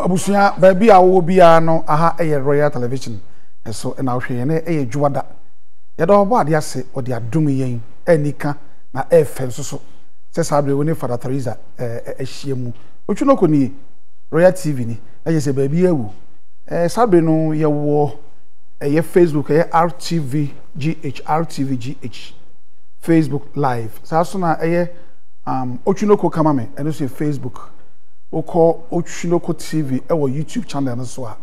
Abusuya baby awo bia no aha eye Royal Television eso na ohwe na eye djuada ye do obo ade ase odi adum yen enika na efe nsoso se sabre woni Father Teresa ehie mu Otwinoko ni Royal TV ni na ye se baby ewu sabre no ye wo eye Facebook eye RTV GH Facebook live saso na eye Otwinoko kamame eno se Facebook Oko Otwinoko TV ewo YouTube channel no so a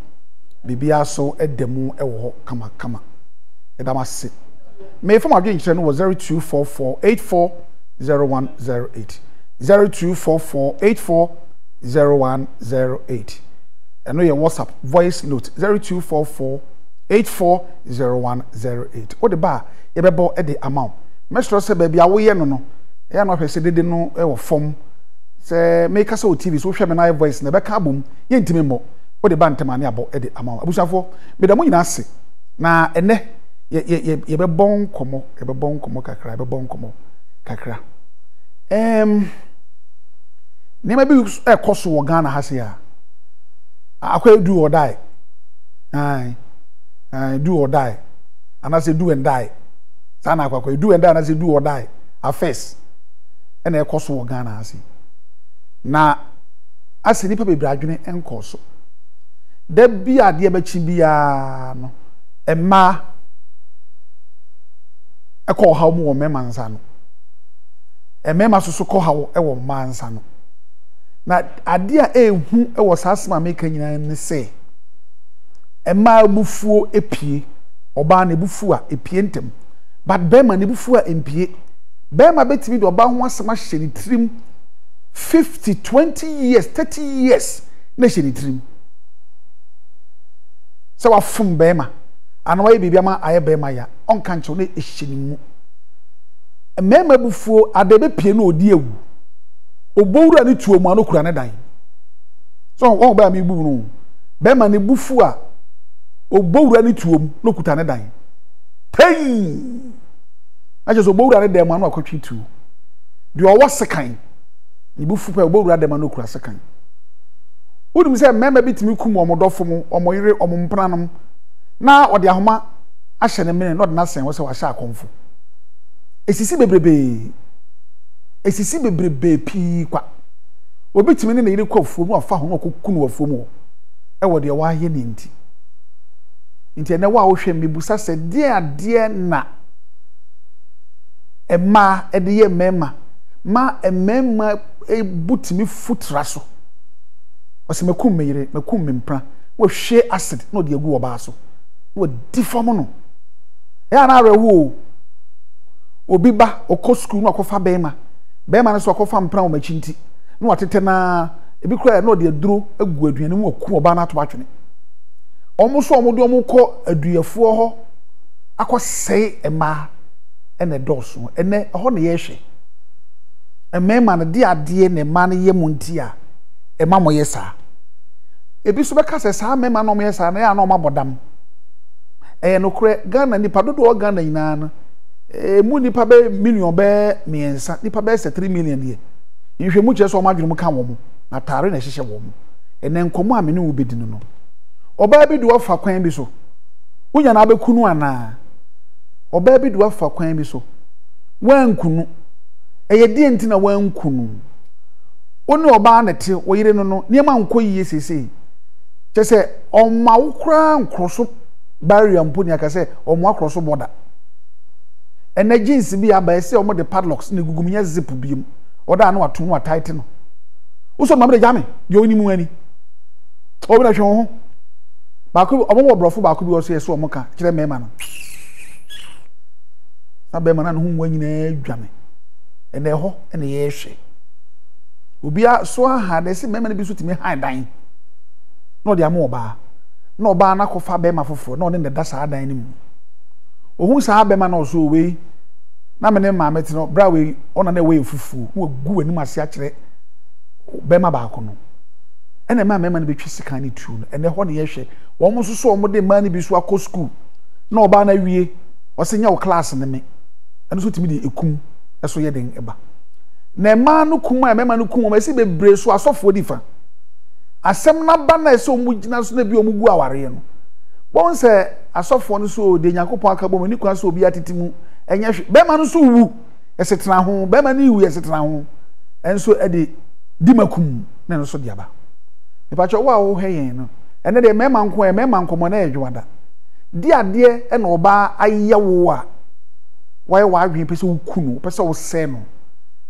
bibia so edemu ewo kama kama edamase me form adwen chire no 0244840108 0244840108 eno your WhatsApp voice note 0244840108 what the bar ye bebo e de amount me sure se baabi awo ye no no ye no hwese dede no ewo form se make us TV so hweme na voice na be ka bom ye ntime mo wo de ba ntemane abo e de amawo abusafo me da mo nyina ase na ene ye be bon komo e be bon komo kakra be bon komo kakra ne ma bi e koso wo Ghana hase ya akwa do or die do or die and I say do and die sana akwa do and die and I say do or die affairs ene e koso wo Ghana hase na asini pa bebre adwene enko so da bi ade ba chi bia no ema e ko hawo mo mema nsa no emema so so ko hawo e wo mansa no na ade a ehu e wo sasema meka nyina ne se ema bufuo epie oba na bufuo a epie ntem but bema na bufuo a empie bema betimi do ba ho asema hye ni trim 50 20 years 30 years nation dream so afum bema anwa bibiama aye bema ya on kancho na ehyenimu mema bufuo adebe pie na odi ewu obowura ne tuomu anokura ne dan so won ba mi bubu no bema ne bufuo a obowura ne tuomu nokuta ne dan pain aje so obowura ne dan ma no akwatwi tu de owo sekan ibufu pe obowura de manu kura sekan wonu se mema bitimi kum omodofo mu omoyire omompranam na odi ahoma ahye ne mene no de nasen wo se wa sha akonfo esisi bebrebe pi kwa obitimi ne yire kwafuo mu afa ho okukunu wafuo mu e wodi wa ahye ne nti ene wa wo hwe mebusa se de ade na ema ede ye mema ma emema ebutimi futra so osimekum meyire mekum mempra wo hwe acid na odi agu oba so wo difom no ya na rewo obi ba okosku na akofa bema na so akofa mpra o machi nti na watete na ebi kura na odi aduro agu aduane mu aku oba na to atwene omo so omo do omo ko aduafuo ho akosei ema ene doso ene ho na ye hwe emema na di ade ne ma na yemu ntia ema moye sa ebi so be kase sa mema no moye sa na ya no mabodam no kure Ghana ni padodo o Ghana nyina na mu ni pa be million be miensa ni pa be 3 million ye nhwe mu kye so ma dwurum kan wo mu na tare na hyehye wo mu enenkomo a mene wo bedinu no oba bi duwa fa kwan bi so unya na abekunu ana oba bi duwa fa kwan bi so wankunu eye die nti na wankunu onu oba na te wo yire no no niema nko yiye sese che se oma wukra nkroso barrier mponi akase omo akroso border ene jeans bi aba ese omo de padlocks ne guguminya zip biem oda na wato wa tight no uso mamre jame yo ni mu ani obi na hwe ho ba ko omo wo brofo ba ko bi oso ese omo ka kire mema no abema na no hu wanyina adwame ene ho ene yehwe obi a so aha de se meme ne bi so timi han dan no de ama oba na oba na kofa be ma foforo na one de da sa dan ni mu ohun sa be ma na so we na me ne ma meti no bra we ona na we fufu wo gu ani ma se a kire be ma ba ko no ene ma meme ne bi twisi kan ni tu no ene ho ne yehwe wo mo so so mo de ma ne bi so akọ school na oba na wie o se nya wo class ne me ene so timi de ekum eso ye den eba na ma no kuma e ma no kuma ma si bebre so asofo difa asem na ba na ese omugina so na bi omugu aware no bon se asofo no so de yakopon akabo mani kwa so obi atitimu enye hwe be ma no so wu esetena ho be ma ni wu esetena ho enso e de dimakum na no so de aba e pa cho wa wo heyen no ene de mema nko e mema nkomo na edwada di ade e na oba ayewo a why wa adwen pese wo kunu pese wo se no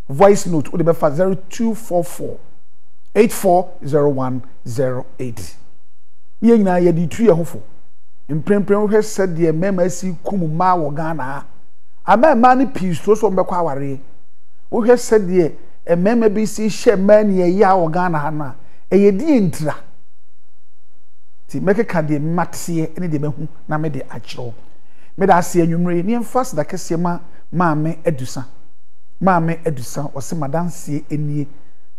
voice note o de be fa 0244 840108 ye nyina ye di tu ye hofo mprempren hwe se de mema si kum ma wo Ghana amema ni piso so mbekwa aware wo hwe se de mema bi si hye ma na ye ya wo Ghana na e ye di entira ti meke ka de matie ene de mehu na me de akiro me da ase anwumre ni mfas da kese ma maame edusa o se madanse enie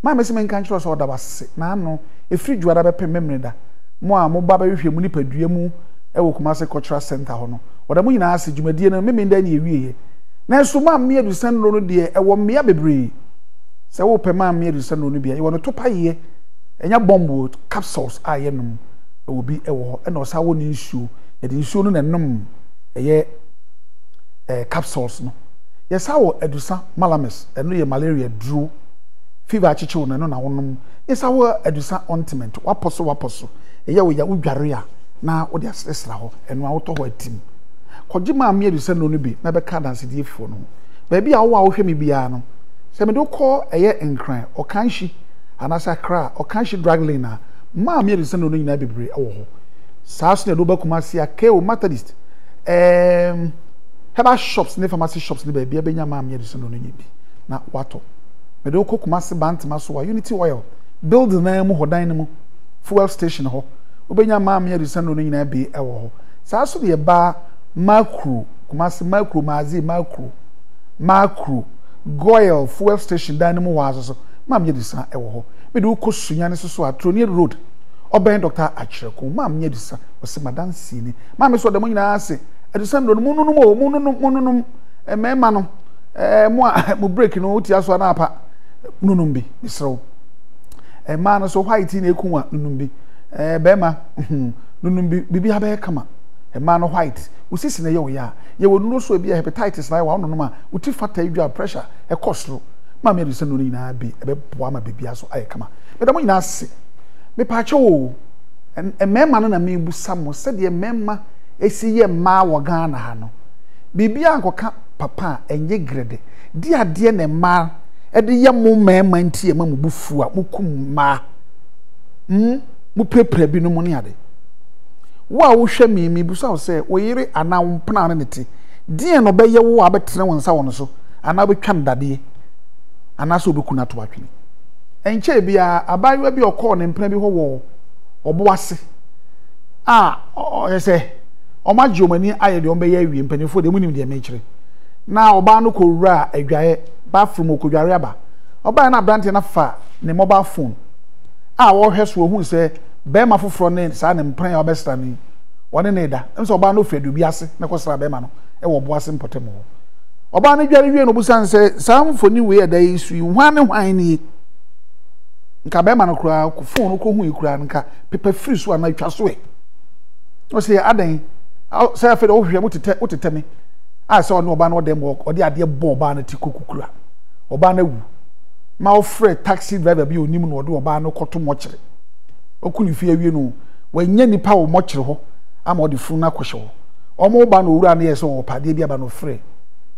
maame se men kan kiro so da base na no efri juara be pememreda mo a mo ba ba hwehwe mu nipadua mu e wo Kumase Cultural Center ho no oda mo nyina ase djumadie na me menda na ewieye na so maame edusa no no de e wo mea bebre se wo pe maame edusa no no bia e wo no topa ye enya bombo capsules aye no obi e wo e na osa wo ni issue e de issue no na nom eye capsules no yesa wo edusa malames eno ye malaria drew fever chichu no na wonom yesa wo edusa ointment waposo eye wo ya udware a na wo de asesra ho eno awoto ho atim kojima amia edusa no no bi na be ka dance die fo no ba bi a wo a wo hwe me bia no se me do call eye enkran o kanshi anasa kra o kanshi dragline na ma amia edusa no no nyina bebre e wo ho saas ne do ba Kumasi a ke o methodist heba shops ne pharmacy shops ne baby abenya ma amye so no nyi bi na wato me do Kumasi bantima so wa Unity Oil build na mu hodan ne mu fuel station ho obenya ma amye so no nyi na bi e wo ho sa so de ba macro Kumasi macro mazi macro goil fuel station dan ne mu wa so ma amye so e wo ho me do ko sunya ne so so Atronier Road oben Dr. Achireko ma amye so o se madan sini ma me so de mo nyina ase Edusando mununum emema no mo break no uti aso na apa nunum bi misro ema no so white na ekunwa nunum bi bema nunum bi bibia be kama ema no white usisi na ye oya ye wonu so bi hepatitis na wa nunum a uti fata edua pressure e costro ma me Edusando ni na bi e be boa ma bibia so ay kama me da mo nyina se me pa che o emema no na me bu samo se de emema esi ye ma wo Ghana ha no bibia nkoka papa enye grede di ade ne ma e de ye mo mema ntie ma mubufu a mukum ma mupepre bi no mo ne ade wo a wo hwe mi bu so se wo yire anawo pna ne te di no be ye wo abetene wonsa wono so ana betwa ndade ana so obeku na to atwene enche bia abayewa bi okọ ne mpra bi ho wo obo ase a oyese Oma Jomani ayede ombe ya wie mpanifo de munim de mechire na oba no ko wura adwae ba from okodware aba oba na brante na fa ne mobile phone a wo hweso ohun se be ma foforo ne sa ne mpan ya obesta ni woni ne da em so oba no fedu bi ase ne kosra be ma no e wo bo ase mpotemo oba na dware wie no busan se sa mfoni we da isu hwane hwan ni nka be ma no kura ko phone ko hu ikura nka pepa free so na twa so e o se adan say afedo ohwe mutete me a say ono oba no dem work odi ade bo oba na tikukukura oba na wu ma ofre taxi driver bi onim no odi oba no koto mochire okuni fie wie no wanya nipa wo mochire ho ama odi furu na kohwe ho omo oba no wura na yeso wo pade bi aba no free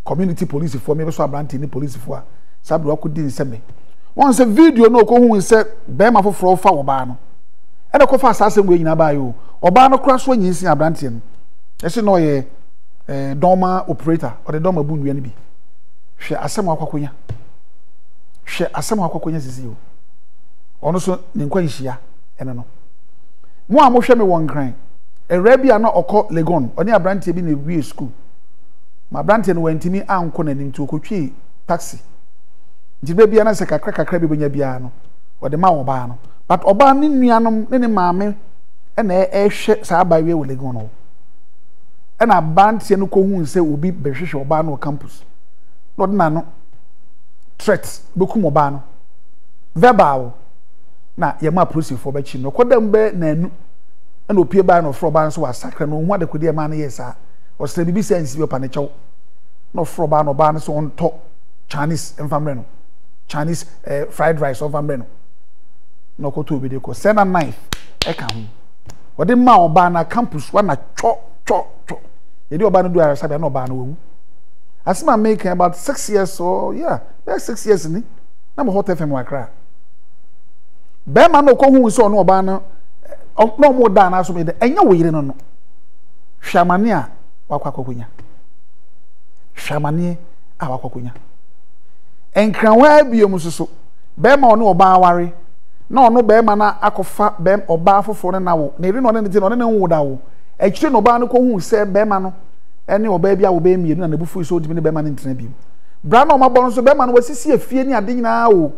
community police for me be so abrante ni police for sabro akudi nseme won say video no ko hu nse be ma foforo fa oba no e de ko fa asase ngwe nyina ba yo oba no kra so anyinsin abrante no ese no ye dorma operator or the dorma bu nwi bi hwe asem akwakonya sisi o ono so ne nkwanhia ene no mo a mo hwe me won gran erabia na okọ Legon oni abrante bi na wi school ma abrante no wantimi anko na nimtu okotwi taxi jibe bia na se kakra bi bonya bia no o de ma wo ba no but oba ne nuanom ne maame ene ehwe sa abawe wo Legon no na bantie no kohun se obi behwehwe oba no campus no na no threat bekum oba no verbal na yema police for be chi no kodam be na enu na opie ba no fro ba nso asakra no hu adekode ma na yesa o se bibi sense be pa ne chew no fro ba no ba nso on to Chinese enfamre no Chinese fried rice of amreno no ko to obide ko send a knife e ka hu o de ma oba na campus wa na cho e de oba no do arasa be na oba na wu asima make about 6 years or yeah like 6 years ni na mo hotel fem wa kra be ma no ko hu so no oba na no mo da na so me de enya wo yire no no hwamane a wa kwa kwakunya hwamane a wa kwakunya enkranwa biom soso be ma ono oba aware na ono be ma na akofa be oba afoforo na wo na iri no ne ne no ne nwo da wo ekire no ba no ko hu se be ma no ene oba bia wo be mienu na nebufu iso odimi ne be ma ne ntena biom bra na o mabon so be ma no wasisi afie ni ade nyina wo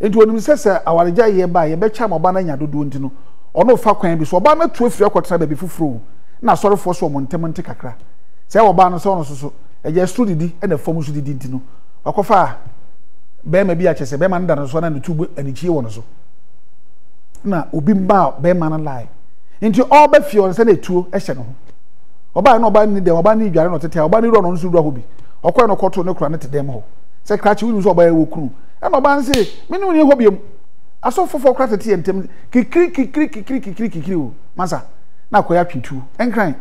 enti onim sese awareja ye ba ye be cha mo ba na nya dodo ntino ono fa kwan bi so oba na tu afie akotena ba bi fufuru na sorofo so mo ntem ntikakra se oba no so ono soso eje study di ene form so di ntino akofa be ma bi a chese be ma nda no so na no tubu anichie wono so na obi mba be ma na lie nti all be fio se na etuo ehye no oba na oba ni de oba ni dware no tete oba ni ro no so dwa ho bi okwa no kwoto ne kura ne tedem ho se krachi wi so oba ewo kunu e no ba nse me ni ho biem aso fofo kura tete entem kikiri o masa na koya twitu enkran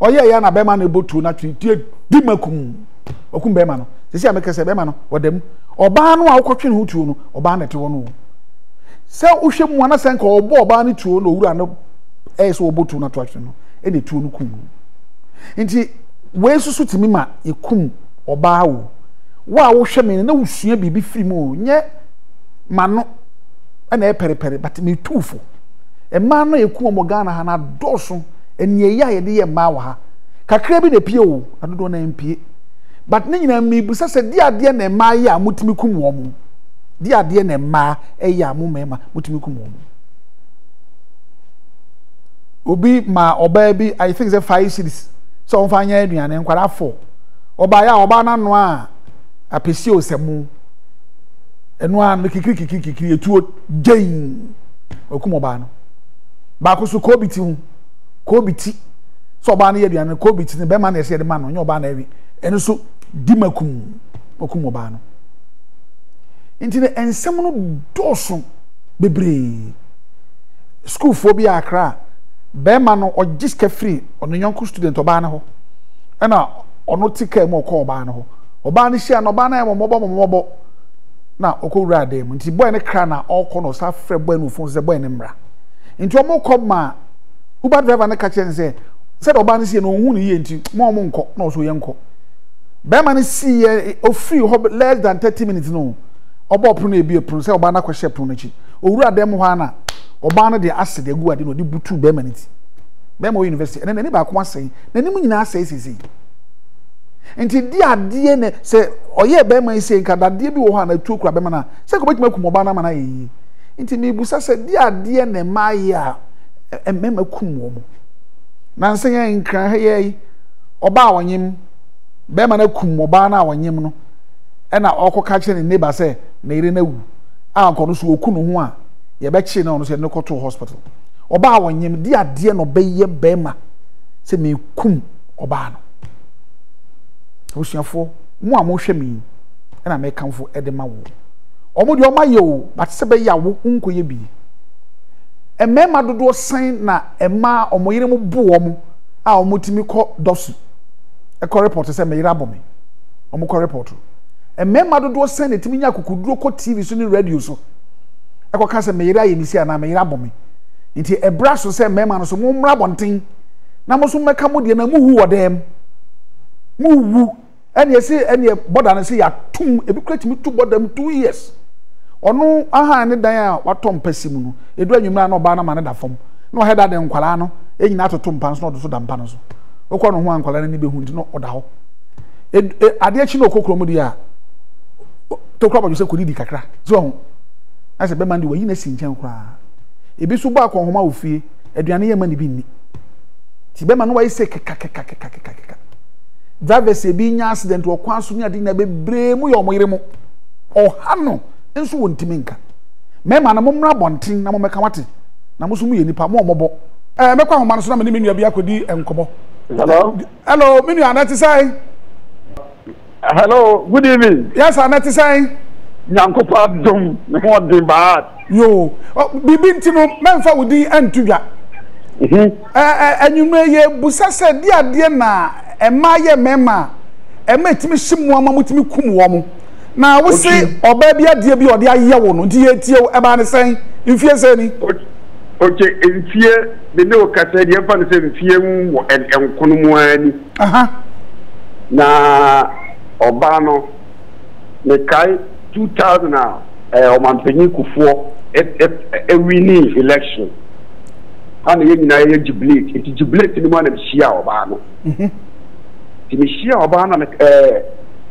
oye ya na be ma na ebotu na twitu di makum okum be ma no sisi ameka se be ma no odam oba no a okotwe ne hutuo no oba na te wono se ohwe mu na senka oba oba ne tuo no owura no e se obotu na twatwe no e ne tuo no kum nti we susu timi ma ekum oba wo wa wo hwe me na usua bibi firi mu nye ma no na e perepere but me tuufo e ma no ekum omogana ha na doso eniye ya yede ye ma wa ha kakra bi na pie o adodo na mpie but nyina mi busa se dia dia na ma ya mutimi kum wo mu dia dia na ma e ya mu mema mutimi kum wo obi ma oba bi I think it's 5 cities so on fanya aduane nkwara 4 oba ya oba na no a apesi osemu eno a kikiri etuo jein okum oba no ba ko so kobiti hu kobiti so oba na aduane kobiti ne be ma na ese de ma no nya oba na ewi eno so dimakum okum oba no intine ensem no doso bebre school phobia akra be ma no ogiska free ono yonko student oba na ho na ono tika mu ko oba na ho oba ni hia no oba na mobo na okowura dem nti boy ne kra na okko no sa frɛ boy no fon se boy ne mra nti omo ko ma uber driver ne ka chen se said oba ni sie no hu ni ye nti mo mo nko na so ye nko be ma ni see ofri ho less than 30 minutes no oba opro na ebi opro se oba na kwhye opro na chi owura dem ho ana oba no de asede aguade no de butu be maniti be ma university ene ne ba ko asen na nim nyina asei sisi enti di ade ne se oye be man sei nka dade bi wo ha na tu okura be man na se ko betima kum oba na man ayi enti mi busa se di ade ne maye a emema kum wo mo na nsen en kra ha ye oba awanyem be man akum oba na awanyem no ena okoka kire ne neighbor se na ire na wu a anko no so oku no ho a ye be chi na ono se ne ko to hospital oba awonyem dia de no be ye be ma se me kum oba no osuafo mu a mo hwe mi na me kanfo edema wo omo de omaye o but se be yawo unko ye bi e me ma dodo sen na e ma omoyire mu bo omo a omotimi ko dosu e ko report se me yira bo me omo ko report e me ma dodo sen etimi nya kokuduro ko tv so ni radio so eko ka se meira yemisi ana meira bome nti ebra so se mema no so mumra bonten na mo so meka modie na muhu wodem muwu ene se ene boda na se ya tum ebi kretimi tu bodam 2 years ono aha ne dan a watom pasimu no edu anwumra na oba na mane da fom na oheda den kwala no enyina totom pan so no do so dampa no so okwa no ho ankwala na ni behu ndi no oda ho ade achi na okokro mu dia to kwa bo se kodi di kakra zo ase be mande wayi na sinchen kura ebi so ba akon homa ofie aduane ye ma ni bi ni ti be ma no wayi se kaka driver se bi nya accident wo kwa so nya di na bebre mu ye omoyire mu ohano enso wontiminka Mema na momra bonten na momeka wate na mosumu ye nipa mo mobo mekwa homa no so na me nua bia kodi enkobo. Hello. Hello, me nua na te sai. Hello, good evening. Yes, I na te sai. Nyankopa dum mo de bad. Yo, bibi ntino memfa wodi antudwa. Mhm. Anyume ye busase di ade na ema ye mema. Ema timi himmo ama mutimi kum wo mo. Na we say oba bia die bia ode aye wo no die tie eba ne sen mfie sen ni okay mfie de ne o kasa die mfa ne sen mfie wo enkono mu ani aha na oba no ne kai 2000 na o manpeni kufuo winning election ana ye nyina ye jubilate it jubilate ni mo na mshia oba no mhm ti mshia oba na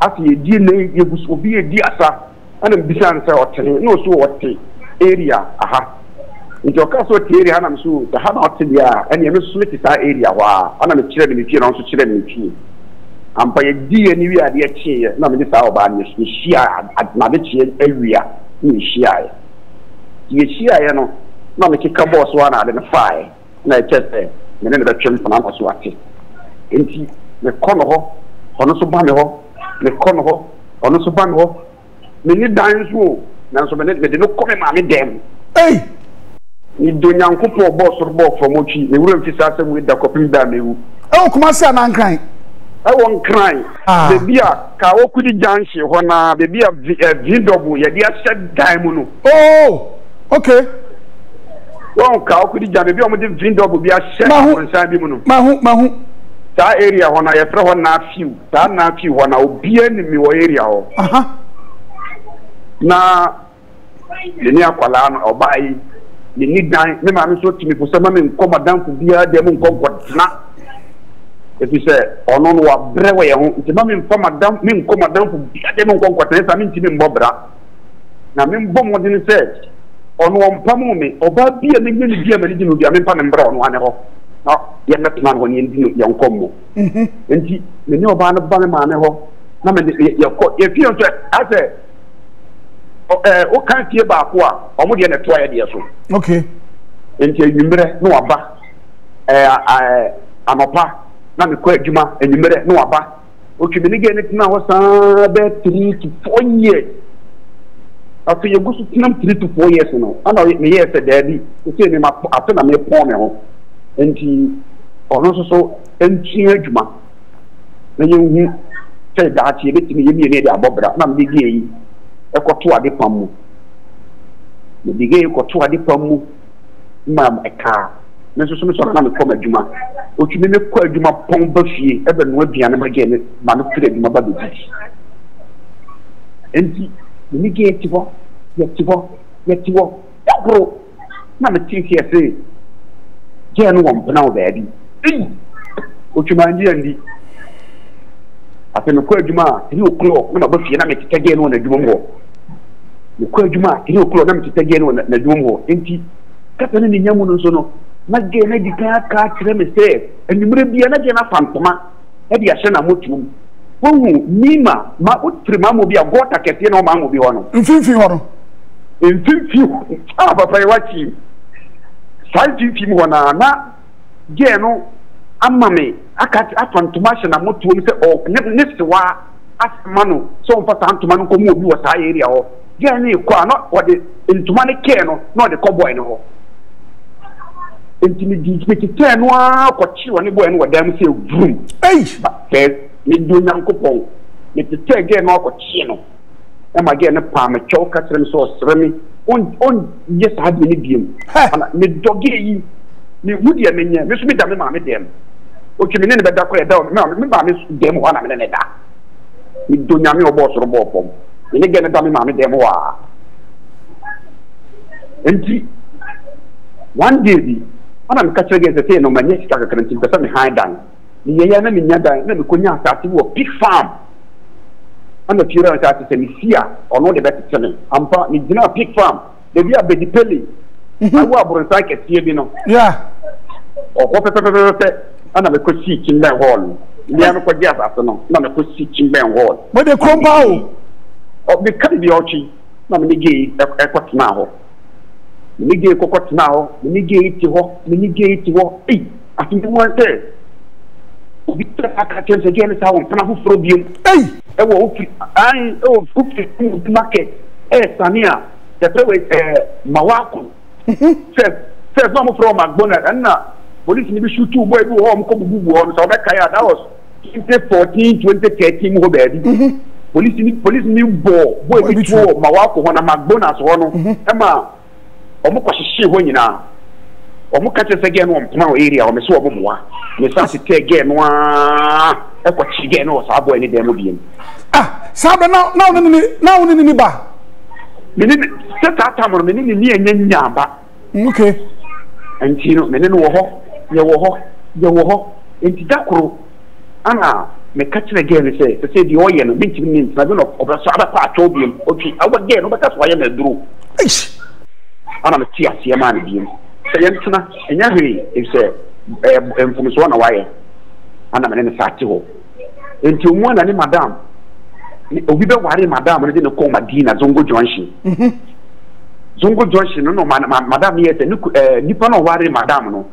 after you delay, you will be a diasa and a business no so what area. Aha, in your castle area, and I'm sure the Hanout and you sweet that area. Wow, and I'm a children if you don't so children in tea. And by a DNA, dear chair, no, Miss Alban, you see, at Navichian area, you see, I. You see, I know, no, make a couple of one identify, and I just say, and then the children from Amaswati. In the corner, Honosubano. The Conho, on the Subanho, many dimes who now so many did not come and them. Hey, you do young couple of boss or both for Mochi, they wouldn't be satisfied with the copy damage. Oh, come on, son, I'm crying. I won't cry. The beer, Kaokudi Janshi, when the beer VW, your dear said diamond. Oh, okay. Well, Kaokudi Jan, the beer with VW, be a shadow and Sabimun. Mahu. That area when I throw on that few when I'll be in my area. Aha. Now, the near Kalan or by the need nine, my man so to me for some men come down to be a demon conquered. If you say, or no, what brave home, the moment from a dump, men come down to be a demon conquered. I mean, Tim Bobra. Now, men bomb what he said, or no one Pamome, or about be a million German, you know, the American and Brown one. No, you're not man when you young combo. And he knew about a banana. No, if you say, what can't you about what? I'm going to try it. Okay. And you know about I'm a pa, not a quick juma, and you know about what you begin it now was about 3 to 4 years. After you go to 3 to 4 years, you know, I know it may have said, Daddy, you say, after I'm a poor. And he also so encouragement. When you say that you let me be a bobra, I'm the gay, a cotua de pamu. The gay cotua de pamu, ma'am, a car. Necessary so I'm a common juma, which you may call Juma Pombushi, ever will be an again, manipulated my body. And he, the negate, yet you walk, that grow. Not a thing here say. Jan won't now, Daddy. What you mind, Dandy? I can record you, ma, you cloak, no, but you make it again on the Jumbo. You call you, ma, you cloak, I'm to take again on the Jumbo. And she, Captain in Yamunosono, not gay, lady, car, to them is safe, and you will be another Fantoma, Eddie Ashana Mutu. Oh, Nima, my good trimam will be a water cafe, no man will be on. In 50, ah, but I watch you. Salty people are not Geno Amame. I can't happen to Masha and Motu or Nipsua as Manu. So for time to Manu Komu, you are area or Geni, not what the Intumani Keno, not the cowboy. No, intimidate Kenoa, what you and the boy and what them say, boom. Hey, but says, me do young couple. It's the third game of Chino. And again, a palm, a choke, a trim sauce, Remy. On yes, I had many beam. Me doggy, me woody, I mean, Miss Midam, mammy, them. What you mean about that? No, remember, Miss Dem, one of another. We do not know boss or bopom. And again, a dummy, mammy, them. And one day, I'm catching against the tail of my next character, but I'm high down. The Yaman in Yada, and the Kunya started to a big farm. And the children are saying, here or not the better selling. I'm part of the pig farm. They be a baby pelly. I will like a CBN. Yeah. Or what and I'm a good seat in that hall. We have a gas afternoon. Not a good seat in that hall. But they come out. Or they can't be watching. Not many gay at now. Minigay kokot now, minigay itiho, minigay itiho, eh, at you want there. Victor Akachen again is how we can have from you. Hey, I will cook the market. Eh, Sania, the way Mawako says no from McDonald and now police need to shoot two boys who home come Google on so that Kaya that was 2014, 2013 who baby. Police new ball, boy, which war Mawako on a McDonald's one. Emma. Omukwashishi wonyina omukatese genu omtuma area omeso obumwa mesasi tegenwa ekwachigenu sabo eni demu bien ah sabo na unini ba menini tata tamoro menini ni enyanyamba okay entino menini wo ho entidakuru ana mekatire genu se di oyeno bintimini na bino obraso abapa atobiem otwi awagenu bakaso ayena duru eish ana metia siamani biyo sayentuna enyahiri ifse emfumiswa na waye ana menene saati ho enti umwana ni madam obibe wari madam ne de ko madina zongo junction zongo junction no madam yete nipa no wari madam no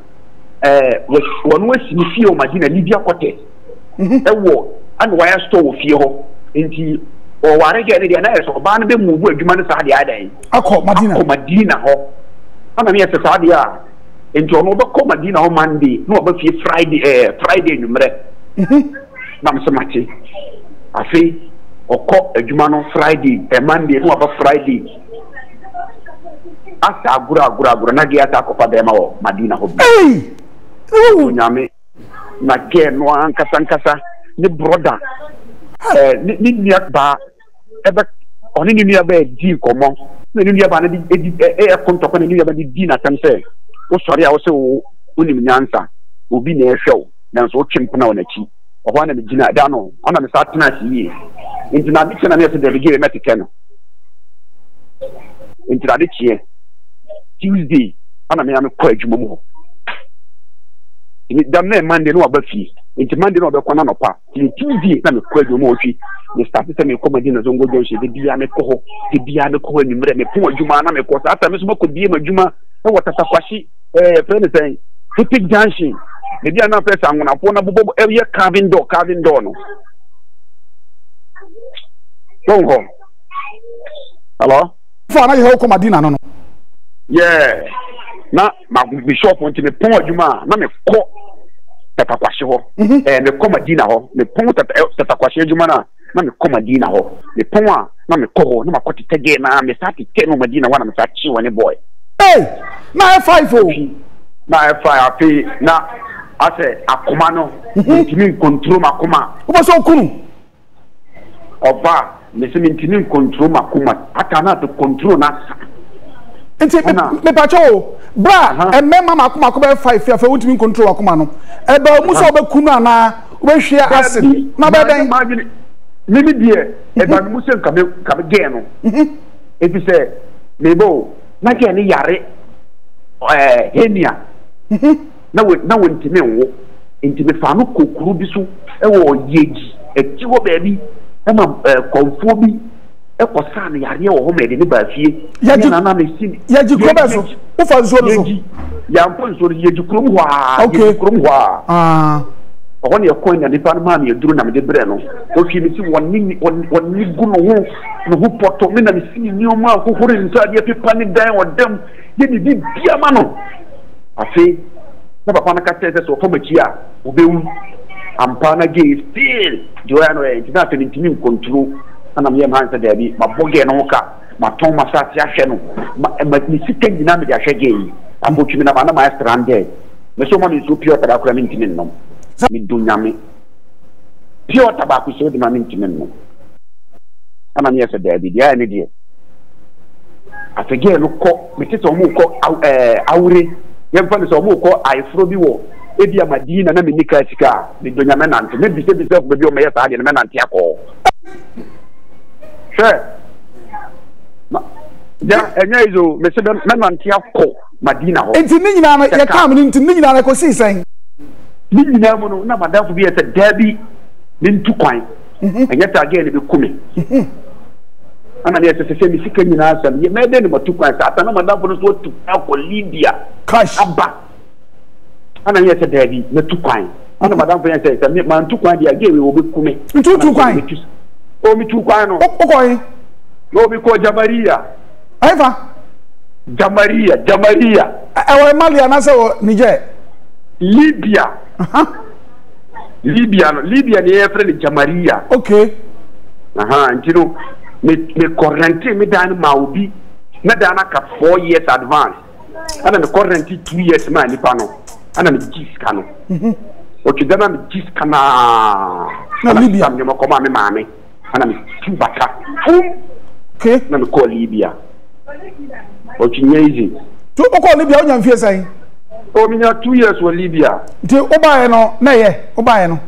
wonu asinifie o madina libia kote ewo ana waya store ofie ho enti or whatever it is, or Banabim will give man a Sadia. I call Madina or Anamia Sadia. And John overcome Madina on Monday, no, but Friday, number. Namsamati. I say, or call a Jumano Friday, a Monday, no, about Friday. After Agura, Nagi attack of Ademo, Madina. Hey! Oh, Yami. Nagay, no, Ankasankasa, the brother. Niak ba ebe oni niya ba di komo niya ba na di e konto ko niya ba di na tanse o sori a o se o oni nyansa obi na ehwe na so chimpuna ona chi o ho na me gina da no ona me sa tena si yi ntina bi tena me se de gire metike no ntina de chi Tuesday ana me am ko adwuma mu ho ni dam na Monday no aba fi It's Monday no be kwana no pa. It's Tuesday na me kwaju mo ofi. Me start say me comedy na zongo don she be bia me ko. Be bia me ko ni mre me pon adjuma na me ko. Asa me so ko bia adjuma e wata sakwashi friend say Epic Junction. Me bia na press anguna po na bobo e ye carving door no. Don home. Hello. For na you ko Madina no no. Yeah. Na ma be shop won ti me pon adjuma na me ko the Comadina, the Pont at Aquashe Jumana, Mamma Comadina, the Poma, Mamma Coho, no Macoti Tegana, Miss Tati, Teno Madina, one of the Tachi, one boy. Hey, my 5 feet, my 5 feet. Now I say, Acomano, continuing control Macuma. What's so cool? Oba, Missing continuing control Macuma. I cannot control Nasa. It's a patrol. Bra, and Mamma Macuma 5 feet for which we control Acomano. About Musoba Kunana, where she asked me, my baby, maybe dear, about Musa Cabagano. If you say, Nebo, Nakani Yare, Henia, no one to me, into the Fanuku, Krubisu, or Yage, a Chivo baby, a conforming. E kosa na yare wo homede ni baafie na na me sin ya jikroba zo o fa zo zo ya mpon zo ya jikrom wa jikrom wa ah o woni e koin na dipan ma me duru na me de bre no o fi mi si wonni guno wo no hu poto me na me sin ni o ma ko hore nsa dia pe pani dan wo dem ye bi bia ma no afi na ba pana ka tete so fo machi a obewu ampana ge still joano e ti na te ni control ana mye mhansa dabi maboge no ka maton masati ahwe no ni sike nyina me ahwe ge yi abotwimi na mana maestra ande me so mo ni so pure tabakura me ntini nom me dunyame pure tabaku so de ma me ntini nom ana mye se dabi dia ni dia afege no ko me tete o mu ko awure yemfa ni so mu ko ayfro bi wo ebi amadina na me nika sika me dunyame nante me bise bise ko bi o me yesa ade me nante akọ yeah, and you, Mr. Mantia, Madina. It's a million. I come into million. I could see saying, Million, no, Madame, to be at a Debbie, then 2 coins, and yet again, it will come in. ana ni atete se misika nyina asam ye mede ni matukwa ata na madam no so tu ko Lydia cash aba ana ni atete dadi na tukwan ana madam fanya se se man tukwan dia gewe obekume tukwan o mi tukwan no okoyi no bi ko Jamaria aifa Jamaria ewe Mali anase o Niger Libya Libya ni e friend Jamaria okay ntino me quarantine me dan maudi me dan aka 4 years advance ana me quarantine 2 years ma ni pano ana me jiska no o ti dana me jiska na Libya me ko ma me mame ana me tubaka okay na me ko Libya o ti nyezi to ko Libya o nyam fie sai o me nya 2 years wo Libya de obaye no na ye obaye no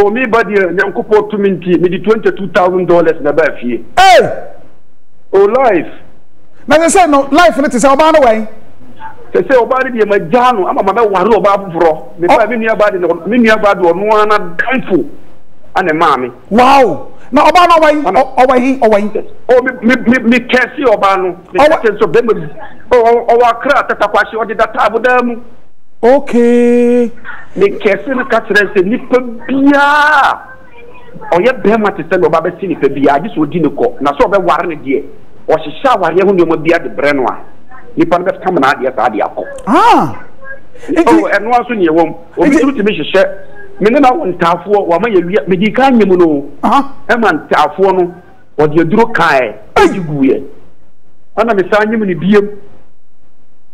oh, me body, I'm couple 2 minutes, maybe $22,000 na ba fie. Hey! Oh, life. Now they say no, life, it is our bad way. They say, oh, body, I'm a jano, I'm a mother, I'm a bro. They say, I'm a bad one, I'm a thankful. And a mommy. Wow! Now, Obama, away. Oh, me can't see Obama. Oh, our crap, that's why she wanted that type of them. Okay. The question is, Nipabia. Oh, yeah, Bema to send Baba Sinipabia, this would Dinoco, and I saw the warning dear. Or she shall wear him with the other Brenwa. Nipandas come out yet, Adiaco. Ah! Oh, and once in your womb, or you to Mrs. Shep, Minna and Tafo, or may you medican Yamuno, Eman Tafono, or your Drukai, as you go here. And I'm a sign you in the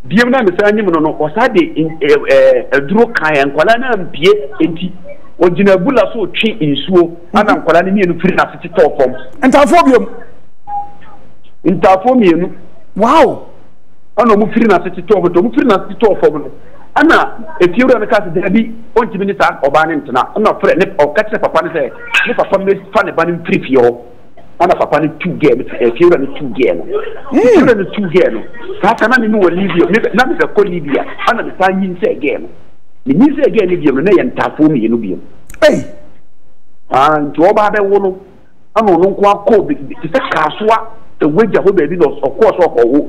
Biemna mesani muno no osade eduro kan enkwala na mpie enti ogina bula so twi insuo ana nkwala ne mienu firi na sete topom entafo mienu wow ana mu firi na sete tobo to mu firi na sete topom no ana efiura na kasi dabi onti minita obane ntena ana fere ne okatse papa ne se ne papa me fa ne bane mfiri fio ana papa ni 2 games efiura ni 2 games efiura ni 2 games sasa na mimi Olivia na mimi ko Libya ana bisanyi nse game ni nse game Libya na yantafu mi yenu biyo eh ah njoba be wono ana onko akobi tse kaswa the wager ho be bi no of course okowo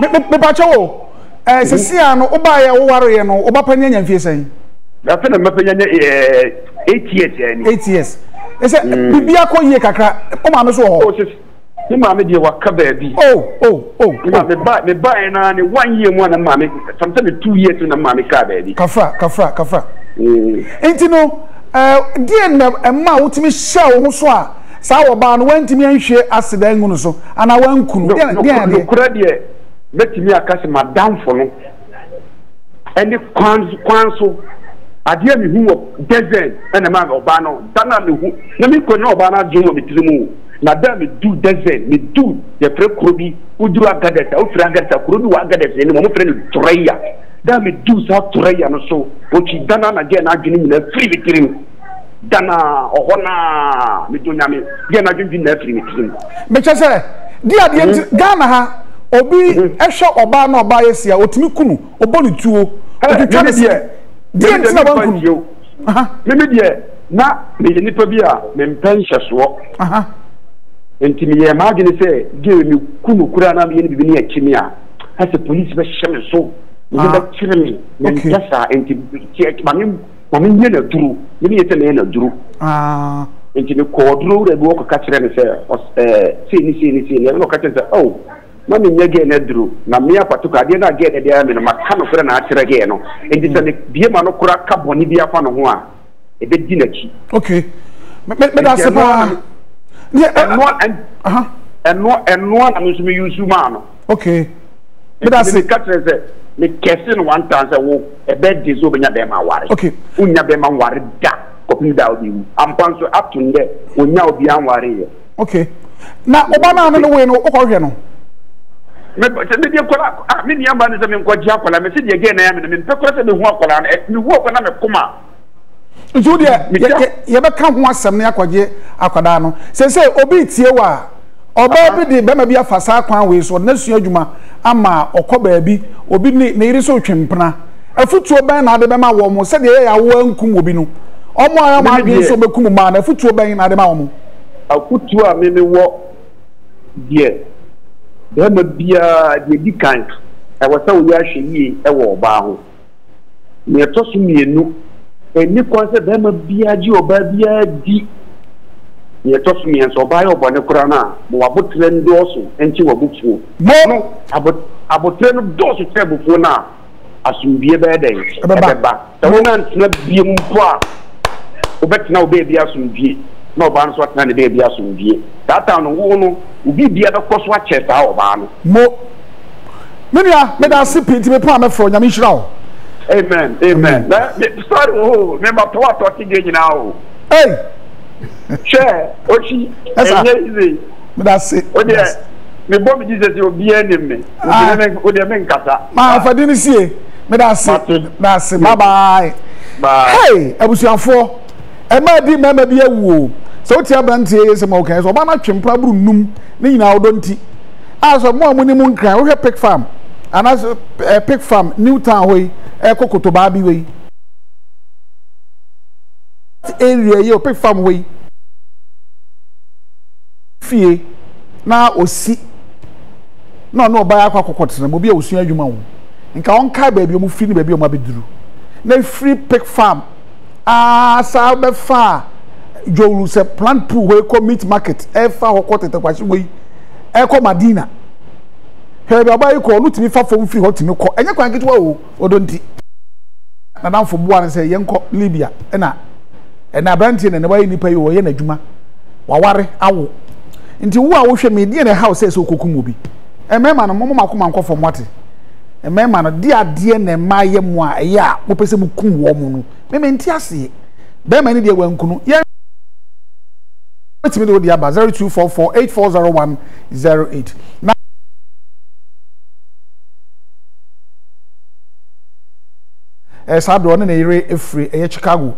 But Pacho, as a Siano, Obaya, Warriano, Obapanian, if you say. I've been a Mapanian 8 years. 8 years. Ese bibia ko yie kakra o ma me so ho ni ma me die wa ka baby oh me ba na ni 1 year mo na ma me sometimes 2 years na ma me ka baby kafra entino die na ma wotimi hye wo so a sa wo ba no wantimi anhwe asedan ngunu so ana wankunu die kura die betimi akase madam fo no any kwanso adia mi hu desert and man obano dana mi hu na mi konyo obana djimo bitirimu na da mi do desert mi do the prekrobi udru agadeta ufrangata kurudu agadeta ni mo freni treya da mi do sa treya no so ochi dana na je na adwini mi na free bitirimu dana ohona mi do nyame je na adwini na free bitirimu me chese dia dia Ghana ha obi ehwe obana oba yesia otimi kunu oboni tuo otitwa de Dien na banku yo. Aha. Mimi die na me ni pabia me mpenhye so. Aha. Enti me imagine say die me kunu kura na me ni bibi ni akimi a. As a police be shame so. Me be chire me. Me yasa enti check ma me nye na duru. Me ni yete me na duru. Ah. Enti me ko duru re bi wo ka chire me say se ni. Me no ka chire say oh. Na me nyege na duru na me apatuka de na ge de dia me maka no fere na atire ge no enti se bie ma no kura carbon bi afa no ho a e be di na chi okay me da se pa and one am using use man okay me da se katre se me kesin one time se wo e be di zo be nya be ma ware okay unya be ma ware da ko pin da obi am pan so up to there unya obi an ware okay Now, Obama, no way, no, Okorano. I mean, young man is a Minquajacola, and I said again, I am in Pecola and Walkola, and you walk on a Kuma. Julia, you ever come once some Niaquaje, Acadano. Say, Obitiwa, Obabi, the Bamabia Fasaqua, we saw Nessia Juma, Ama, or Cobaby, Obi Neriso Chimpana. A foot to a band, Adama Womo, said the air won't come, Obino. Oh, my, so Becuman, a foot to a band, Adamamo. I put you a mini walk, dear. There may be a decant. I was so yashing a war bow. Near tossing me a nook, and Nick was a demo BIG or BIG. Near tossing me and so by or Banacorana, who are but ten doors and two books. No, about 10 doors of table for now. As you be a bad day, the woman's not being poor. But now, baby, as you be. No bands what kind of baby as you be. That town will be the other cross watches our ban. Mo Minya, let us see Pinty Palmer for Yamishra. Amen, amen. Sorry, oh, remember to what talking now. Hey, share, oh, she, that's it. Oh, yes, the bomb Jesus will be enemy. I didn't see. That's it. Bye bye. Hey, I was young for. And my dear member be a woo. So tell Banty is a mock as Obama Chimpra Brunum, Nina Donti. As a more money moon crown, we have Pick Farm. And as a Pick Farm, Newtown Way, a Coco to Barbie Way. Area, your Pick Farm Way. Fee now, or see. No, buy a cocots and mobile, see you moan. And can't cry, baby, you move feeling baby, you might be drew. Then free Pick Farm. Ah, Sabefa Joe se plant pool where come meat market. Efa or quarter to watch we echo Madina. Here, by call, look to me for free hot milk, and you can get well or don't it? And now for one and say, young Libya, and I branch in and away in pay or Yenajuma. Waware, awo. Into who I wish me near the house says Okokumubi. A man and a mama come and call for what? A man, a dear, ne my yamwa, a ya, who person who come woman. Memen tiasi. Them any day when Kunu. Yeah. It's me to the Abba 0244-8401-08. Now, Sabri on an area free a Chicago.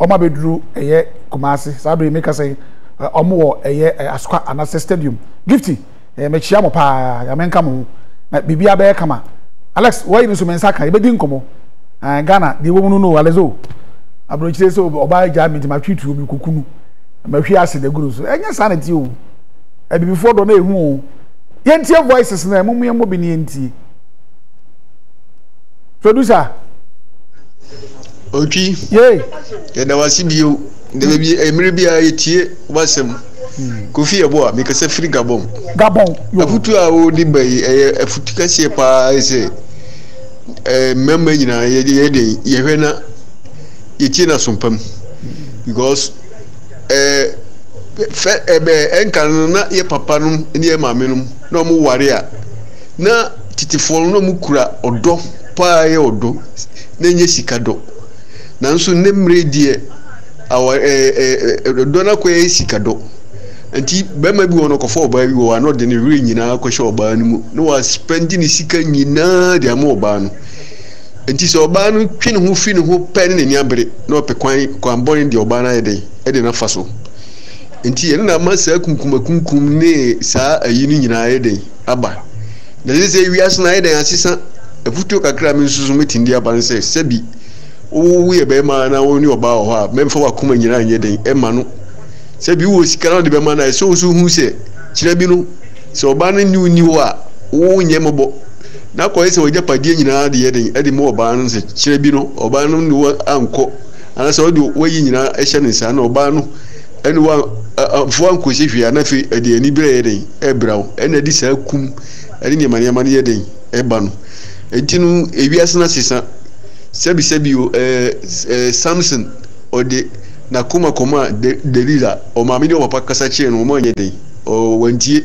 Oma bedru a year Kumasi. Sabri make us say or more a year as an stadium. Gifty. Mechiamo pa Yamenkamu. Bibia Bear Kama. Alex, why you so mensaka? You begin Komo. And Ghana, the woman who know Alezo. I brought this over by jamming to my tree to be cuckoo. But she asked the gurus, and yes, I you. And before the name, who ain't your voices, and I'm mobile. Producer, okay, yea, and I was in you. There be a Mirabia etier was some coffee aboard because a free Gabon. Gabon, you put to our old debate a footicassia pie. Member, you know, you sumpam because enkanana ye papa num ye maame num na mu warea na titifo no mu kura odo pa ye odo na nye sika do na nso ne mre die awa odo na kwa ye sika do nti bema bi wono kofo oba bi wo ano de ne wi nyina akwohye oba no mu no was spending sika nyina de ama oba no nti so oba no twi ne ho fi ne ho pen ne niabere na opekwan kwanbon de oba na yede e de na faso nti ene na masa kunkumakunkum ne saa ayi ni nyina yede aba na ze wi aso na yede asisa efutu kakra me nsusu metindi aba nse sebi owu ye be ma na woni oba ho a memfa wakoma nyina yede e ma no sebi wo sika na de be ma na so so hu se kire bi no se oba no ni wo a wo nyembo na ko ese wo japade nyina de yeden ade mo oba no se kire bi no oba no ni wo anko ana se wo de wo yi nyina ehye ne sa na oba no ene wo afo anko se hwia na fe ade ani bire yeden e brawo ene di sa kum ade ni mane mane yeden e ba no enti no ewiase na sesa sebi o Samson o de na kuma koma delila o maami de o papa kasa chie no mo nyede o wantie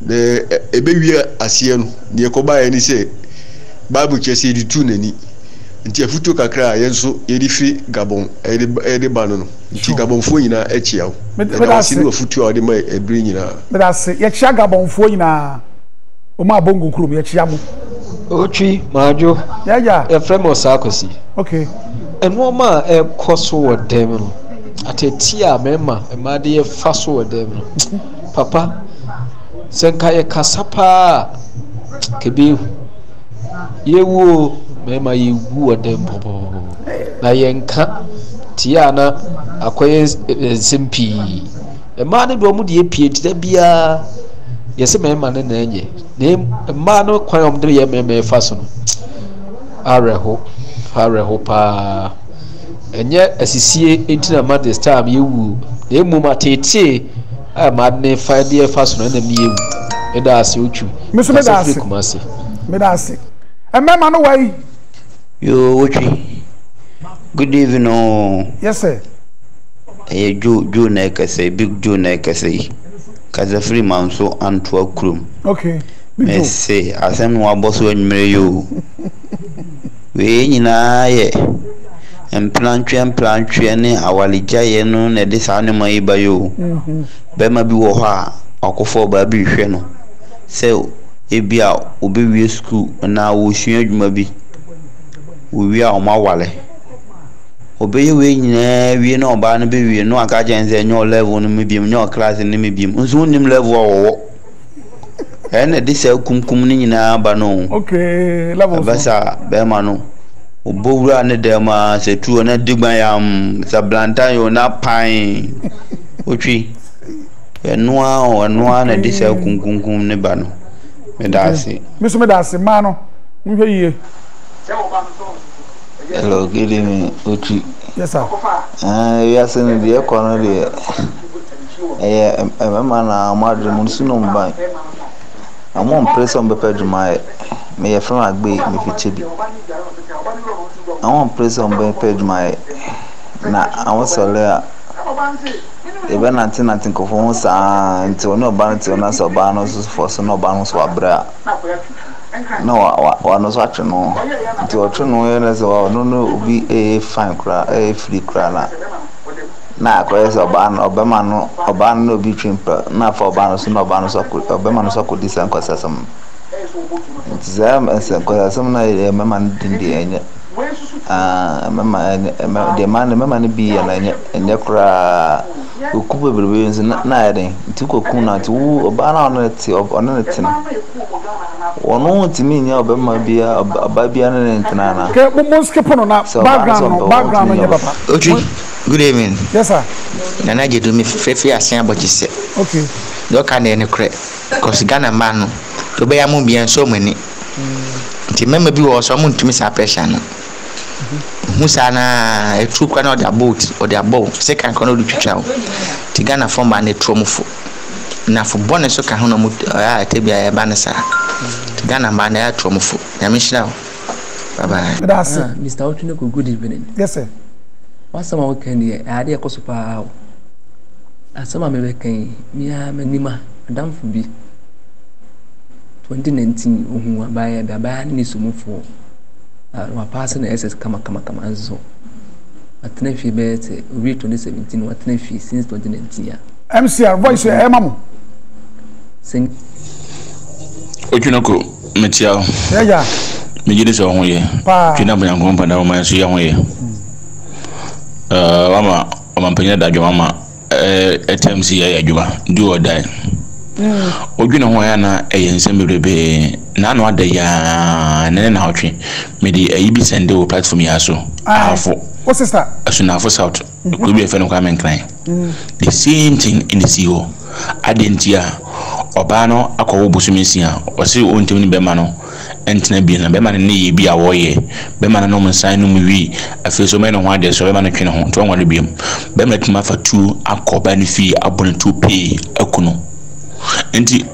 de ebewie asie no de ekoba ya ni se babu chese di tu nani nti afutu kakra yenso yerifi Gabon eriba no nti Gabon fo nyina echiawo na asini afutu ade ma ebri nyina medase ye chia Gabon fo nyina o ma bongo krum ye chia mo otwi majo yaja e frame osakosi okay eno ma e koso wodem no atetia mema emade ye faso wodem no papa senka ye kasapa kebi yewu mema yewu wodem bobo na yenka tia na akoye simpi emade do mu de pie tida bia yes, ma'am, and then ye name a man or quite on the MMA fasten. I hope, and yet as you see 18 a month this time, you will the mumma tea a maddening 5 year fasten and you and ask you to Miss Medassi Medassi. And ma'am, on the way you good evening. Oh, yes, sir. A Jew neck, I say, big Jew neck, I say. Kaza free man so antwa krum. Okay. Me say asem no aboso anwere yo. We nyina ye. Emplantwe ne awalija ye no na de sa anema iba yo. Be ma bi wo ho a akofo ba bi hwe no. Say ebi a obewie school na wo sua adwuma bi. Wo wi a o ma wale. Obeye we nyina wie na oba na be wie no aka jenze nyo level no mebiem nyo class ne mebiem nzo nim level owo ene disa kumkum ni nyina ba no okay level basa be ma no obowura ne dem a se tuo na digban yam sa blantan yo na pan otwi eno a ne disa kumkum ne ba no medase miso medase ma no nhwe yie hello, good evening, Uchi. Yes, sir. Yes, in the corner there. A man, I'm a monsoon by. I won't press on the pedal, my may a friend be I won't press on the pedal, my. Now, I was a layer. Even I think of once and to no balance on us or banners for some no balance or bra. No, I was watching. No, to a true noise or no, be a fine cry, a free cry. Now, cries or ban or Bemano or ban no be trimper, not for banners, no banners or Bemano's or could disancosum. It's them and some cosumna, a man didn't be any. The man, a man be and your cry who could be ruins and nothing. Took a kuna to a ban on it or on anything. One to me, your Bama be a Babian and Tanana. Background, good evening. Yes, sir. And I do me faithfully as what you said. Okay. No kind of crack, because Ghana man to be a movie and so many. Remember, you or someone to miss a person. Musana, a true canoe, their boat or their boat, second canoe to chow. Tigana form by a tromfo. Na for bonus, so can no move. I tell you, I banasa. Ghana man, I tromfo. Yamishna. Bye bye. Mr. Otwinoko, good evening. Yes, sir. What's some more candy? I did a cost of power. As some American, Mia Menima, Madame Fubi 2019, who by the ban is to move for. My passing SS Kama and so. At Nephi Bet, read 2017, what Nephi since 2019. MCR voice your mamma. Sing Otwinoko, Machel. Yeah, Majidis only. Pinabia and Company, my young way. Mamma, that your mamma, a juba, do or die. Otwinoko, a ensemble be none what they are, and then out. Maybe a be sent to platform Yaso. What's this? As soon as out, it could be a fellow coming crying. The same thing in the CEO. Adentia, Obano, Ako Busumisia, or see Untimini Bemano, Antinabin, Beman and Ni be a warrior. Beman no man sign no me, a face so many one day, so I'm a kin home, to one beam. Bemet for two, a cobani fee, a bonnet to pay, a kuno. Anti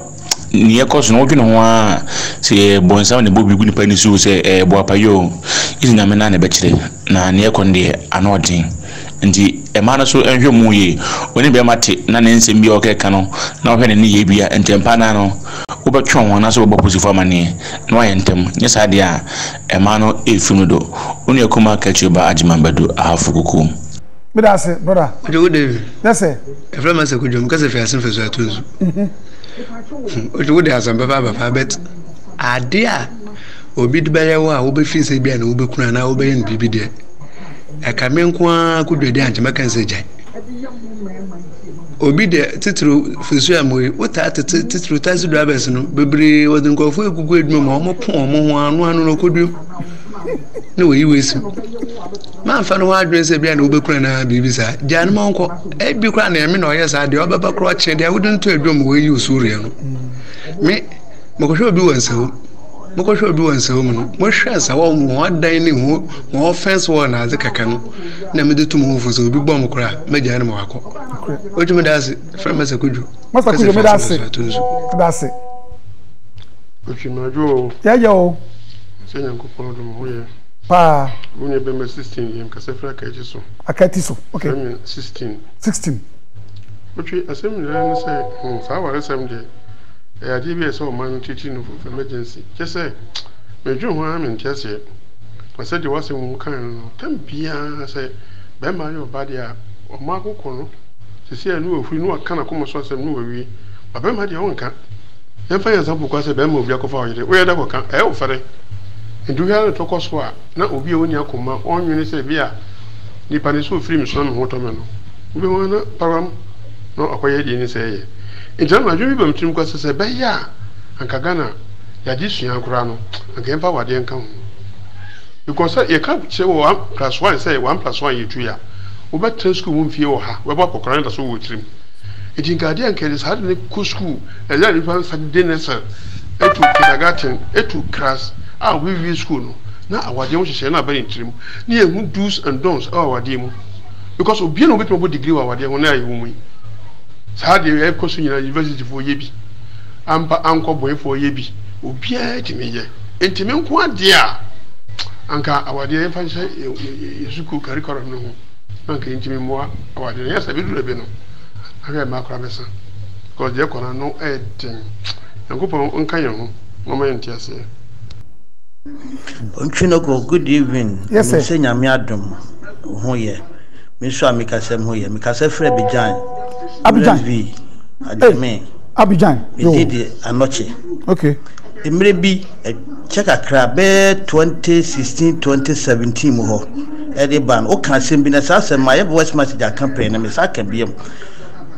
near cost no one say bonsound the booby good penny so say a boapayo. Isn't a man a bachelor, na near conde, an odd thing. And the Emanasu and your moye, when it be mati, Nancy Bioke canon, now when any Yabia and Tempanano, Ubertron, one as a bopusi for money, no entem, yes, idea, Emano e Funudo, only a coma catch you by Ajman Badu, Afukum. But that's it, brother. Good evening. That's it. If I must have good because if you are simple, so I choose. It would have some papa, but idea will be the better one, will be fizzy, and will be crowned, I will be in BBD. A Cameron Quan could be down to make and say, Obi the Titru Fusuamwe, what at the Titru Tazu drivers and Bibri was in Gofu, good more poem, one could do. No, he was. Man, fan wide dress a brand will be crying, Bibisa. Jan Monco, a big crying, I mean, or yes, I do about crotch, and I wouldn't tell them where you Surian. Me, Mokosho do and so. Mokosho do and so, what shares I want one dining more fence one as a cacano. Namid to move for so big bomb cry, Major Marco. What do you mean? That's it, from Master Kudu. Master Kudu, that's it. That's it. Which you know, yeah, yo. Say, Uncle Paul, where? Pa, when you be 16, Cassafra Catiso. A Catiso, okay, 16. Which I assume I say, our assembly. I give you so man teaching of emergency. Just say, Major Warman, just yet. I said, you was in Mokan, Tempia, I say, Bamba, your body up, or Marco Cono. To see, I knew if we knew a can of common source and knew we, but Bamba, your own cat. And find yourself because a Bamba of Yakova, where that will come, hell for it. And do you have a talk of swap? Not will be on Yakuma, on Unicef via the Panisu Frim, some waterman. We want a param, not acquired in his air. In general, you remember Tim Cassis a Baya and Kagana, Yadishian Grano, and Gampa the income. Because you can't say 1 plus 1, say 1 plus 1, you 2 year. Uber ten school won't feel her, where Boko Coranda so with him. It in Guardian carries hardly cool school, and then it was a dinner, sir. It took kindergarten, it took class, I will be school. Now our demo shall not be in trim, near who do's and don'ts our demo. Because we no bit more degree our demo now, you mean. Sadly, I have questioned university for Yebi. Ampa uncle boy for Yebi. Obia to me, yea. Intimate one dear. Anka, our dear infant, Yusuku curriculum no. Anka intimate more, our dear, yes, I will rebel. I have my cravessa. Because there can no editing. And go for Uncayo, moment, yes, sir. Otwinoko, good evening. Yes, sir. Sing a madam. Oh, yeah. Miss Mikasem, who ye, Mikasefre Bijan. Abidjan, Abidjan, you did a noche. Okay, it may be a check a crab 2016, 2017. Moho, Ediban, O can send me as my voice must be accompanied. Miss I can be him.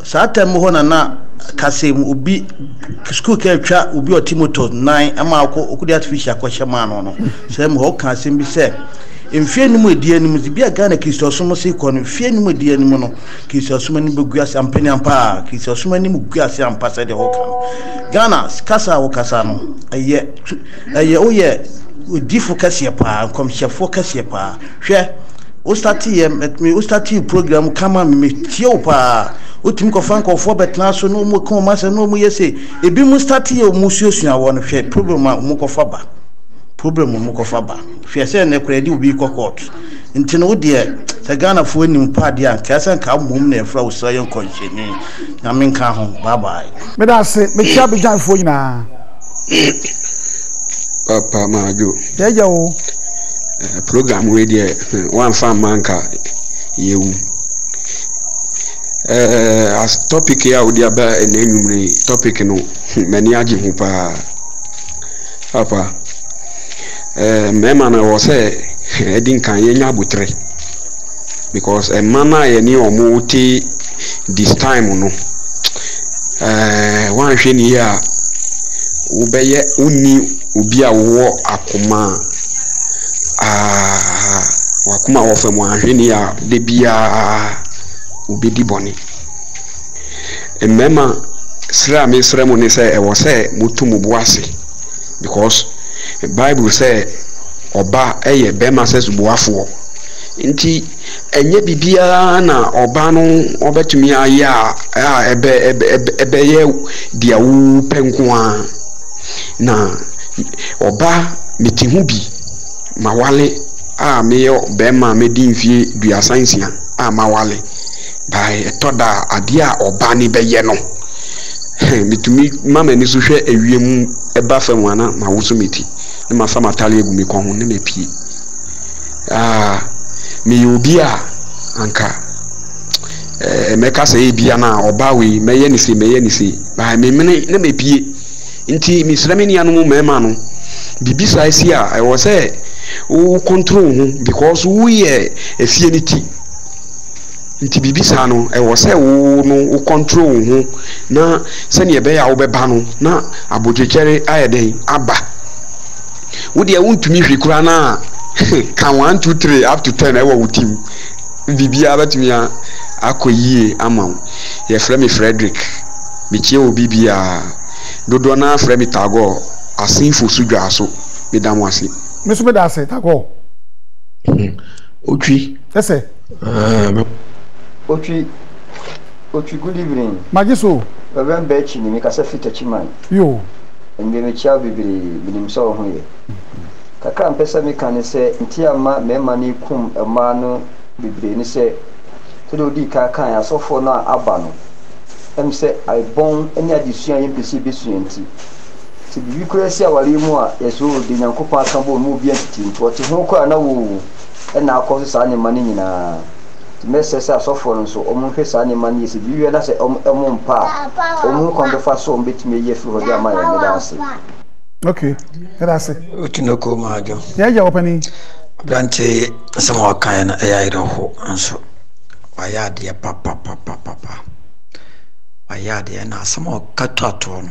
Satan Mohonana Cassim will be school culture will be a Timoto 9 and Marco Okuda fish a question man on. Sam Ho can send me said. In fear no more dear animals, be a gun a kiss or so much in fear no more dear animal, kiss or so many bugas and penny and pa, kiss or so many bugas and pass at the Hokan. Ghana, Casa or Casano, a year, oh, yeah, we defocus your pa, come share focus your pa. Share, Ostati met me, Ostati program, come on, me, Tiopa, Utimco Franco, Forbet Nasso, no more commas and no more, yes, a bimustati or Musiosia, one of your problem, Mokofaba. Problem mukofaba fiase na kredi obi court ntino de tagana fo nimpa de akasa ka mum na efra usayen koncheni na menka ho bye bye me da se me tia bijan fo nyina papa majo deje o program we de one farm manka yewu as topic ya odia ba enenumre topic no mani agi ho pa papa my man was a dinkanya butre because a man I knew a multi this time. No, one thing here, Ubey Uni Ubia war Akuma Wakuma of a Mangenia, the Bia Ubidi Bonnie. A member Slam is Ramon is a was a Mutumubwasi because. The Bible says, Oba, eh, Bema says, Boafo. Inti, enye bibia na Obano, Obetumia, ya, ebe, dia u penqua. Na, Oba, mitimubi, Mawale, ah, meo, Bema, medinfi, dia scientia, ah, Mawale. by toda adia or bani beyeno. Mitumi mama ni suche ewiem eba famwana ma wusumiti na ma fama taliegu mi kwa hon na pie ah mi obi a anka meka se bia na oba we meye ni si ba me mene na me pie nti mi srameni anu mu mema no bibi sai si a I was say o control hu because we efie ni ti nti bibi sa no I was say o no o control hu na se ne be ya wo be ba no na abojejere ayede aba wo de wontumi hwe kura na kan 1 2 3 up to 10 ewa wo tim bibi abatumi a akoyie amawo ye frɛ me Frederick michie obi bia dodo na frɛ me Tago asinfo sudwa aso medam ase me so meda ase Tago otwi ese otwi good evening magiso baba mbechi ni mikasa fita chiman yo ndeme chia bibili binimso ho ye kaka mpesa mikane se ntiama mema ni kum emanu bibili ni se do di kaka ya sofo na abano emse aibon enya disua yempesi besuenti ti bibikurasi awale mu a yeso de nyankopa asambo mu bi antitinto ti ho kwa na wo na akọ so anema ni nyina ti mesese asofo nso omunhwesa anema ni se biwe na se omompa omunko ndo faso ombetime yefu ho dia maye me danse okay that's it Otwinoko majo yaja opani brante asamo akan na ayairo ho nso Wayadia papa. Wayadia na sama kataton.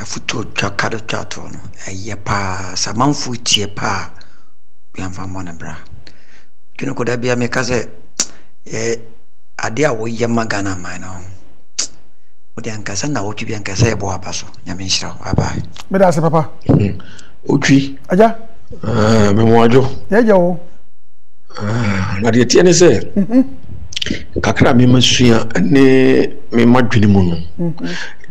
Afuto chakataton. Ayepa, samanfu tiepa. Bianfa monebra. Kino koda bia mekaze. Adia wo yamagana mano. Odiankasa na otu biankasa ebo abaso. Nyamishra, abai. Medase papa. Otwi. Aja. Memwajo. Yejo. Na de tie ne se kakra me masua ne me madwene mu no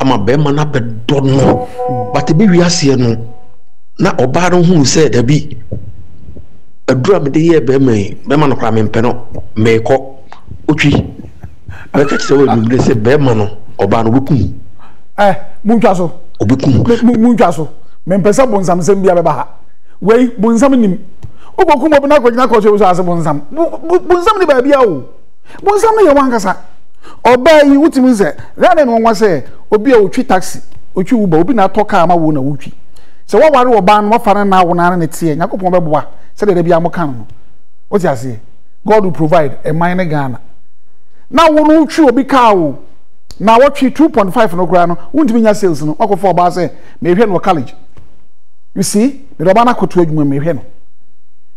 ama bema na be do no but be wi ase no na oba no hu se da bi adura me de ye bema no kwa me mpe no me ko otwi me ka tse we bi se bema no oba no bukum mu twa so obukum mu twa so me mpe sa bonzam se bia be ba ha wey bonzam nim obokum obi na kwagina kwose usa ase bonzam bonzam ni ba bia o bonzam na ye wankasa obayi utimi ze rane no nwa se obi a otwi taxi otwi uba obi na toka ama wo na otwi se wo ware oba no fara na wo na ne tie yakopon be boa se de bia mo kan no oti ase God will provide a mine Ghana na wo no otwi obi ka o na wo twi 2.5 no gra no untimi nya sales no akofo oba se me hwe no college. You see, the Robana could wait when we him.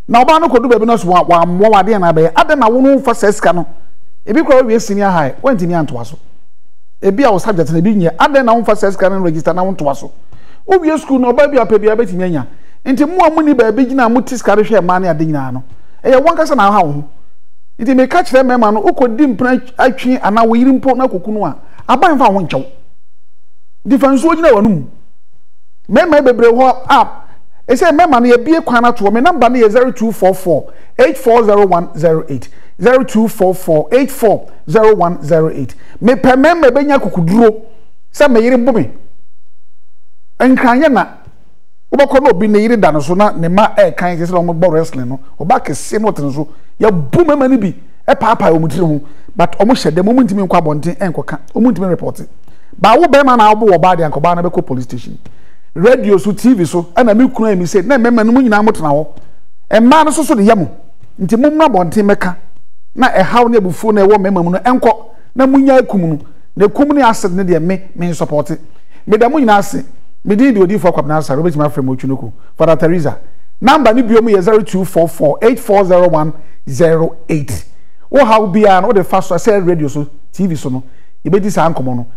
Now, Bano could do babinos while more than I bear. I don't know for Sescano. If you call me senior high, went in the Antuaso. A beer was subject to the being here. I don't know for Sescano register now to us. Oh, your school, no baby, I'll pay a bit in Yanya. And to more money by beginning a mutis carriage here, money at Dinano. A one cousin now home. It may catch them, man, who could dim branch actually, and now we import no cocoon. I buy for one chow. Different soldier or noon. Men may be up. I say, Mamma, ye be a corner to a number near 0244 840108. 0244 840108. May permem may be ya could draw. Some may even boomy. And Kayana Obacono be needed than so not Nema air kind is long about wrestling or back is same what and so. Ya boom, many be a papa omutum, but almost at the moment to me quabonting and coca, omutum reported. But what Berman Albo or Badi and Cobana Beco police station. Radio so TV so and a milk cream said, "No, men, no, no, and man so the yamu. Into mumma bonte meka. Na a how near before no woman, no uncle, no munya cumun. The cumuni asset near me support it. Medamun asset. Me did do for Capnasa, Robert, my friend Otwinoko, Father Teresa. Number Nibiomi 0244 840108. Oh, how be an order fast? I said radio so TV so no. You bet this uncommon.